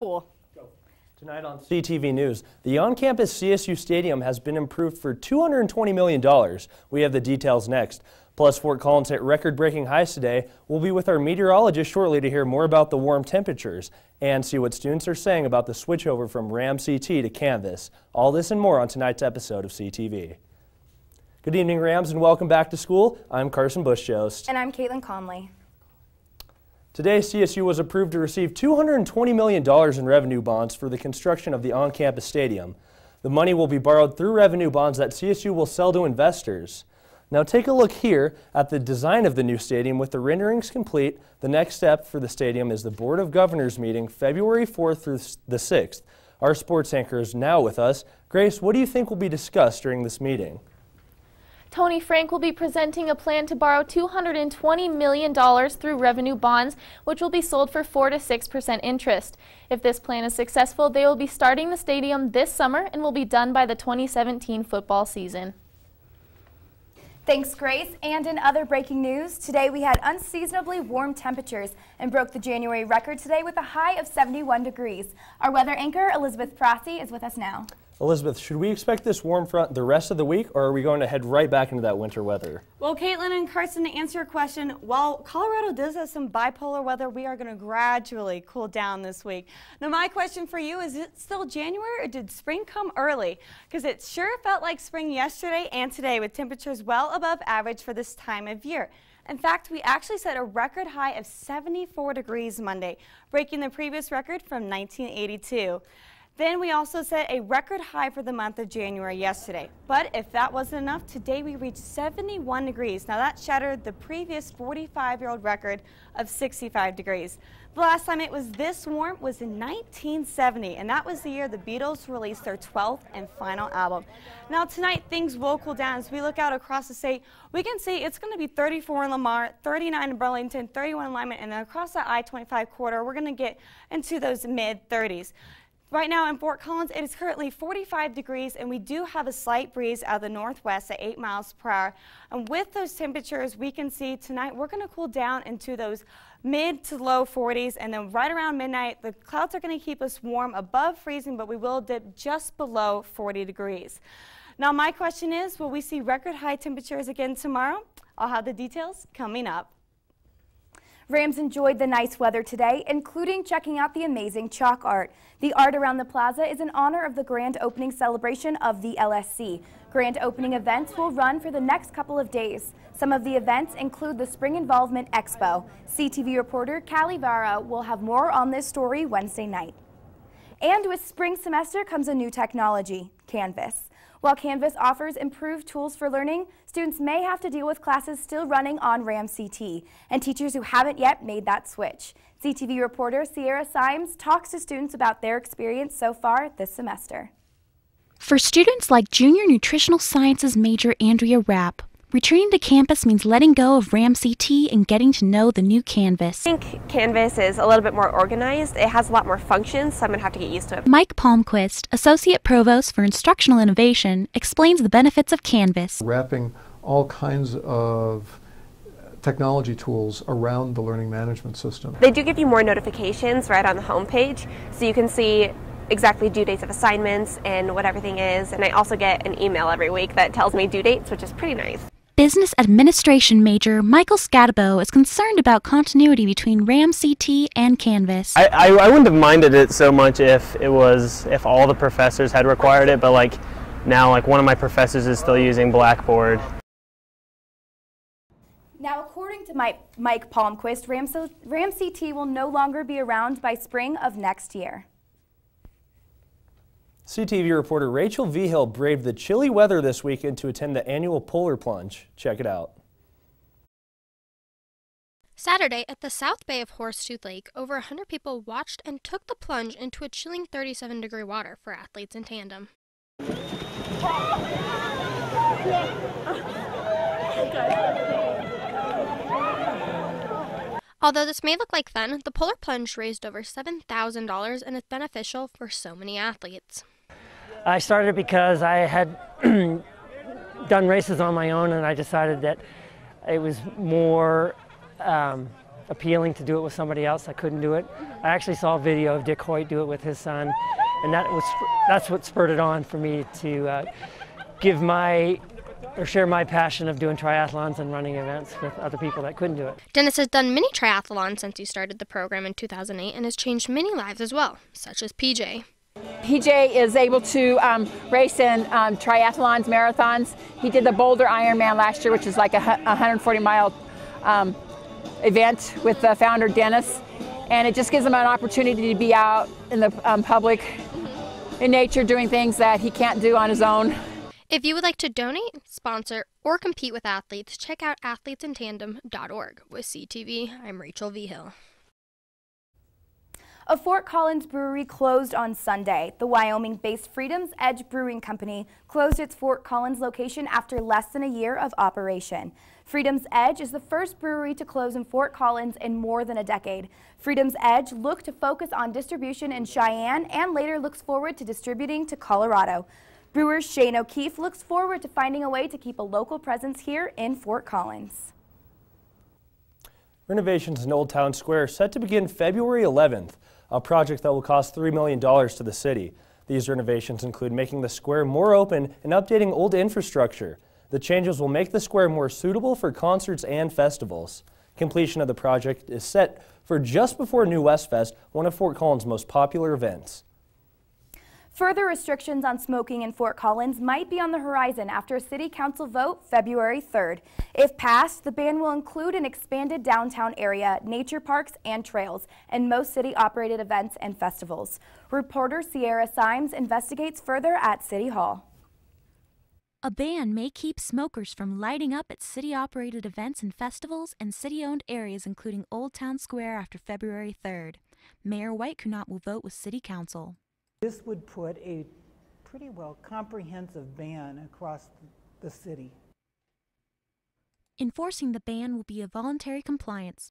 Cool. Tonight on CTV News, the on-campus CSU Stadium has been improved for $220 million. We have the details next. Plus, Fort Collins hit record-breaking highs today. We'll be with our meteorologist shortly to hear more about the warm temperatures and see what students are saying about the switchover from RamCT to Canvas. All this and more on tonight's episode of CTV. Good evening, Rams, and welcome back to school. I'm Carson Bushjost. And I'm Kaitlyn Connolly. Today, CSU was approved to receive $220 million in revenue bonds for the construction of the on-campus stadium. The money will be borrowed through revenue bonds that CSU will sell to investors. Now take a look here at the design of the new stadium with the renderings complete. The next step for the stadium is the Board of Governors meeting February 4th through the 6th. Our sports anchor is now with us. Grace, what do you think will be discussed during this meeting? Tony Frank will be presenting a plan to borrow $220 million through revenue bonds, which will be sold for 4 to 6% interest. If this plan is successful, they will be starting the stadium this summer and will be done by the 2017 football season. Thanks, Grace. And in other breaking news, today we had unseasonably warm temperatures and broke the January record today with a high of 71 degrees. Our weather anchor, Elizabeth Prasse, is with us now. Elizabeth, should we expect this warm front the rest of the week, or are we going to head right back into that winter weather? Well, Kaitlyn and Carson, to answer your question, while Colorado does have some bipolar weather, we are going to gradually cool down this week. Now, my question for you is, it still January, or did spring come early? Because it sure felt like spring yesterday and today, with temperatures well above average for this time of year. In fact, we actually set a record high of 74 degrees Monday, breaking the previous record from 1982. Then we also set a record high for the month of January yesterday. But if that wasn't enough, today we reached 71 degrees. Now that shattered the previous 45-year-old record of 65 degrees. The last time it was this warm was in 1970, and that was the year the Beatles released their 12th and final album. Now tonight things will cool down. As we look out across the state, we can see it's going to be 34 in Lamar, 39 in Burlington, 31 in Lyman, and then across the I-25 corridor, we're going to get into those mid-30s. Right now in Fort Collins, it is currently 45 degrees, and we do have a slight breeze out of the northwest at 8 miles per hour. And with those temperatures, we can see tonight we're going to cool down into those mid to low 40s, and then right around midnight, the clouds are going to keep us warm above freezing, but we will dip just below 40 degrees. Now, my question is, will we see record high temperatures again tomorrow? I'll have the details coming up. Rams enjoyed the nice weather today, including checking out the amazing chalk art. The art around the plaza is in honor of the grand opening celebration of the LSC. Grand opening events will run for the next couple of days. Some of the events include the Spring Involvement Expo. CTV reporter Callie Vara will have more on this story Wednesday night. And with spring semester comes a new technology, Canvas. While Canvas offers improved tools for learning, students may have to deal with classes still running on RamCT and teachers who haven't yet made that switch. CTV reporter Sierra Symes talks to students about their experience so far this semester. For students like junior nutritional sciences major Andrea Rapp, returning to campus means letting go of RamCT and getting to know the new Canvas. I think Canvas is a little bit more organized. It has a lot more functions, so I'm going to have to get used to it. Mike Palmquist, Associate Provost for Instructional Innovation, explains the benefits of Canvas. Wrapping all kinds of technology tools around the learning management system. They do give you more notifications right on the homepage, so you can see exactly due dates of assignments and what everything is. And I also get an email every week that tells me due dates, which is pretty nice. Business administration major Michael Scadabo is concerned about continuity between RamCT and Canvas. I wouldn't have minded it so much if all the professors had required it, but like now, like one of my professors is still using Blackboard. Now, according to Mike Palmquist, RamCT will no longer be around by spring of next year. CTV reporter Rachel Vigil braved the chilly weather this weekend to attend the annual Polar Plunge. Check it out. Saturday at the South Bay of Horsetooth Lake, over 100 people watched and took the plunge into a chilling 37-degree water for athletes in tandem. Although this may look like fun, the Polar Plunge raised over $7,000 and is beneficial for so many athletes. I started because I had done races on my own, and I decided that it was more appealing to do it with somebody else. I couldn't do it. I actually saw a video of Dick Hoyt do it with his son, and that's what spurred it on for me to give my or share my passion of doing triathlons and running events with other people that couldn't do it. Dennis has done many triathlons since he started the program in 2008 and has changed many lives as well, such as PJ. PJ is able to race in triathlons, marathons. He did the Boulder Ironman last year, which is like a 140-mile event with the founder, Dennis. And it just gives him an opportunity to be out in the public, in nature, doing things that he can't do on his own. If you would like to donate, sponsor, or compete with athletes, check out athletesintandem.org. With CTV, I'm Rachel V. Hill. A Fort Collins brewery closed on Sunday. The Wyoming-based Freedom's Edge Brewing Company closed its Fort Collins location after less than a year of operation. Freedom's Edge is the first brewery to close in Fort Collins in more than a decade. Freedom's Edge looked to focus on distribution in Cheyenne and later looks forward to distributing to Colorado. Brewer Shane O'Keefe looks forward to finding a way to keep a local presence here in Fort Collins. Renovations in Old Town Square are set to begin February 11th, a project that will cost $3 million to the city. These renovations include making the square more open and updating old infrastructure. The changes will make the square more suitable for concerts and festivals. Completion of the project is set for just before New West Fest, one of Fort Collins' most popular events. Further restrictions on smoking in Fort Collins might be on the horizon after a city council vote February 3rd. If passed, the ban will include an expanded downtown area, nature parks and trails, and most city-operated events and festivals. Reporter Sierra Symes investigates further at City Hall. A ban may keep smokers from lighting up at city-operated events and festivals and city-owned areas, including Old Town Square, after February 3rd. Mayor White Cunat will vote with city council. This would put a pretty well comprehensive ban across the city. Enforcing the ban will be a voluntary compliance.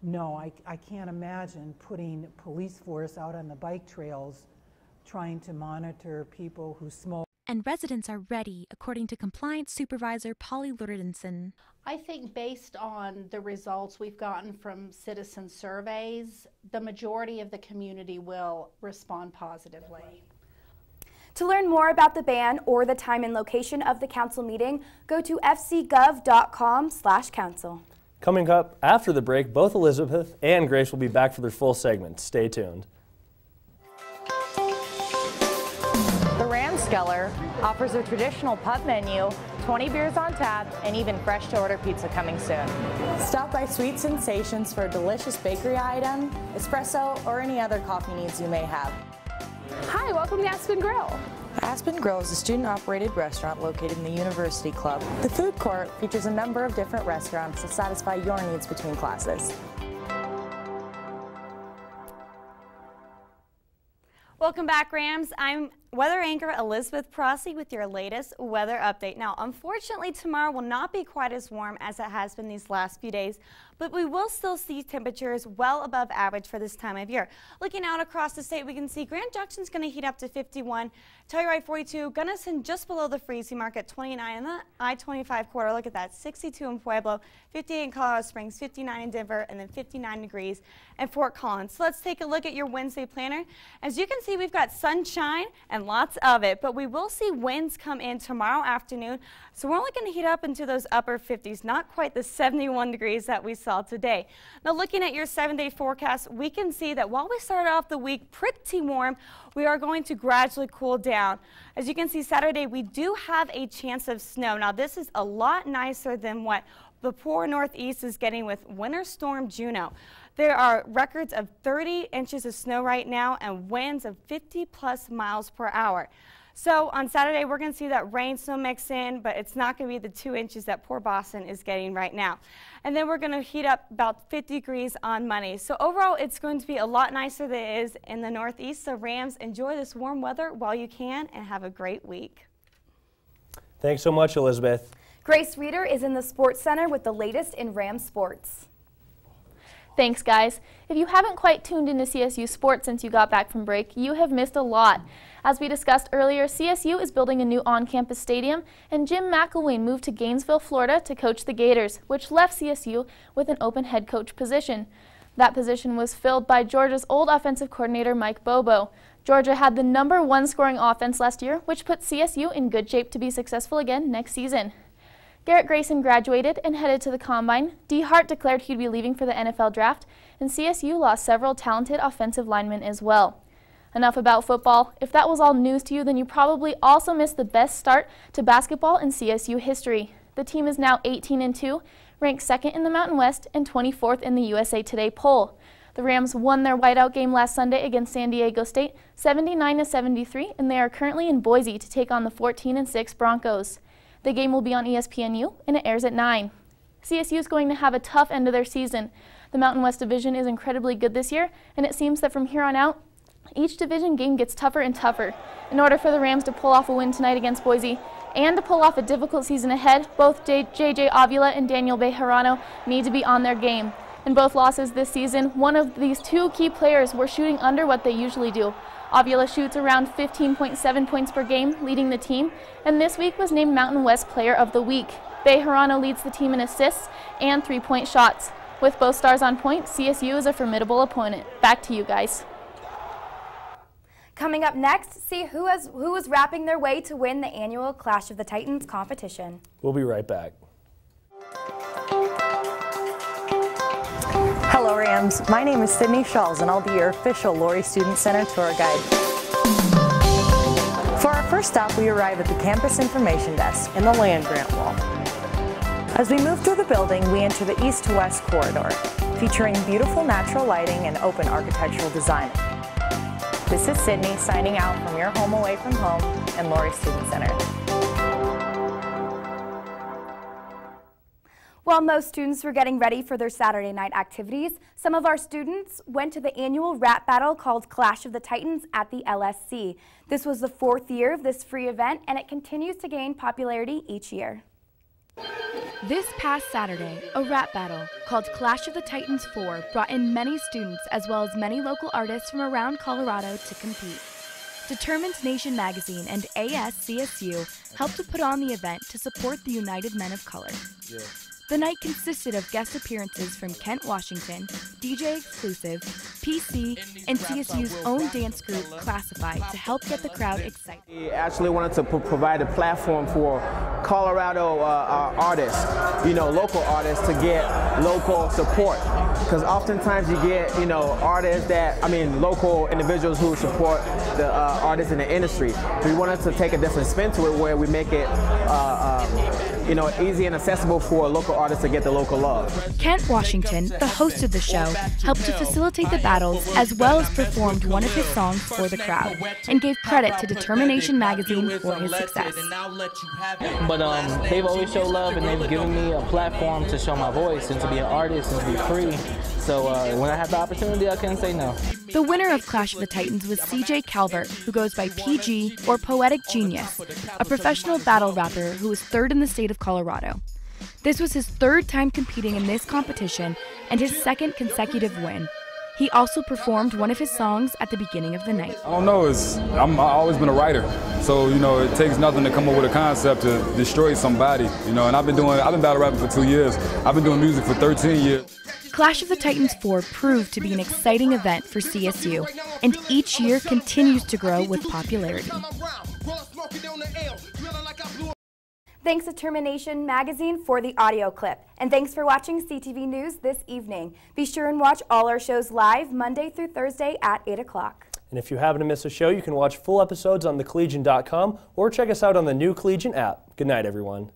No, I can't imagine putting police force out on the bike trails trying to monitor people who smoke. And residents are ready, according to Compliance Supervisor Polly Lurdenson. I think based on the results we've gotten from citizen surveys, the majority of the community will respond positively. To learn more about the ban or the time and location of the council meeting, go to fcgov.com/council. Coming up after the break, both Elizabeth and Grace will be back for their full segment. Stay tuned. Geller offers a traditional pub menu, 20 beers on tap, and even fresh-to-order pizza coming soon. Stop by Sweet Sensations for a delicious bakery item, espresso, or any other coffee needs you may have. Hi, welcome to Aspen Grill. Aspen Grill is a student-operated restaurant located in the University Club. The food court features a number of different restaurants that satisfy your needs between classes. Welcome back, Rams. I'm weather anchor Elizabeth Prasse with your latest weather update. Now, unfortunately, tomorrow will not be quite as warm as it has been these last few days, but we will still see temperatures well above average for this time of year. Looking out across the state, we can see Grand Junction's going to heat up to 51, Telluride 42, Gunnison just below the freezing mark at 29, and the I-25 corridor, look at that, 62 in Pueblo, 58 in Colorado Springs, 59 in Denver, and then 59 degrees in Fort Collins. So let's take a look at your Wednesday planner. As you can see, we've got sunshine and lots of it, but we will see winds come in tomorrow afternoon, so we're only going to heat up into those upper 50s, not quite the 71 degrees that we saw today. Now, looking at your 7-day forecast, we can see that while we started off the week pretty warm, we are going to gradually cool down. As you can see, Saturday we do have a chance of snow. Now, this is a lot nicer than what the poor Northeast is getting with Winter Storm Juno. There are records of 30 inches of snow right now and winds of 50-plus miles per hour. So on Saturday, we're going to see that rain snow mix in, but it's not going to be the 2 inches that poor Boston is getting right now. And then we're going to heat up about 50 degrees on Monday. So overall, it's going to be a lot nicer than it is in the Northeast. So Rams, enjoy this warm weather while you can and have a great week. Thanks so much, Elizabeth. Grace Reader is in the Sports Center with the latest in Rams sports. Thanks, guys. If you haven't quite tuned into CSU sports since you got back from break, you have missed a lot. As we discussed earlier, CSU is building a new on-campus stadium, and Jim McElwain moved to Gainesville, Florida to coach the Gators, which left CSU with an open head coach position. That position was filled by Georgia's old offensive coordinator Mike Bobo. Georgia had the #1 scoring offense last year, which put CSU in good shape to be successful again next season. Garrett Grayson graduated and headed to the Combine. Dee Hart declared he'd be leaving for the NFL Draft, and CSU lost several talented offensive linemen as well. Enough about football. If that was all news to you, then you probably also missed the best start to basketball in CSU history. The team is now 18-2, ranked 2nd in the Mountain West and 24th in the USA Today Poll. The Rams won their whiteout game last Sunday against San Diego State, 79-73, and they are currently in Boise to take on the 14-6 Broncos. The game will be on ESPNU, and it airs at 9. CSU is going to have a tough end of their season. The Mountain West Division is incredibly good this year, and it seems that from here on out, each division game gets tougher and tougher. In order for the Rams to pull off a win tonight against Boise, and to pull off a difficult season ahead, both JJ Avila and Daniel Bejarano need to be on their game. In both losses this season, one of these two key players were shooting under what they usually do. Avila shoots around 15.7 points per game, leading the team, and this week was named Mountain West Player of the Week. Bejarano leads the team in assists and three-point shots. With both stars on point, CSU is a formidable opponent. Back to you guys. Coming up next, see who is wrapping their way to win the annual Clash of the Titans competition. We'll be right back. Hello Rams, my name is Sydney Shawls and I'll be your official Lori Student Center tour guide. For our first stop, we arrive at the campus information desk and the land grant wall. As we move through the building, we enter the east to west corridor, featuring beautiful natural lighting and open architectural design. This is Sydney signing out from your home away from home and Lori Student Center. While most students were getting ready for their Saturday night activities, some of our students went to the annual rap battle called Clash of the Titans at the LSC. This was the 4th year of this free event, and it continues to gain popularity each year. This past Saturday, a rap battle called Clash of the Titans 4 brought in many students as well as many local artists from around Colorado to compete. Determined Nation Magazine and ASCSU helped to put on the event to support the United Men of Color. Yeah. The night consisted of guest appearances from Kent Washington, DJ Exclusive, PC, and CSU's own dance group, Classified, to help get the crowd excited. We actually wanted to provide a platform for Colorado artists, you know, local artists, to get local support. Because oftentimes you get, you know, artists that, local individuals who support the artists in the industry. We wanted to take a different spin to it where we make it, you know, easy and accessible for local artists to get the local love. Kent Washington, the host of the show, helped to facilitate the battles as well as performed one of his songs for the crowd and gave credit to Determination Magazine for his success. But they've always showed love and they've given me a platform to show my voice and to be an artist and to be free. So when I have the opportunity, I can't say no. The winner of Clash of the Titans was CJ Calvert, who goes by PG or Poetic Genius, a professional battle rapper who was 3rd in the state of Colorado. This was his 3rd time competing in this competition and his 2nd consecutive win. He also performed one of his songs at the beginning of the night. I don't know, I've always been a writer, so you know, it takes nothing to come up with a concept to destroy somebody, you know, and I've been battle rapping for 2 years. I've been doing music for 13 years. Clash of the Titans 4 proved to be an exciting event for CSU, and each year continues to grow with popularity. Thanks to Determination Magazine for the audio clip, and thanks for watching CTV News this evening. Be sure and watch all our shows live Monday through Thursday at 8 o'clock. And if you happen to miss a show, you can watch full episodes on thecollegian.com or check us out on the new Collegian app. Good night, everyone.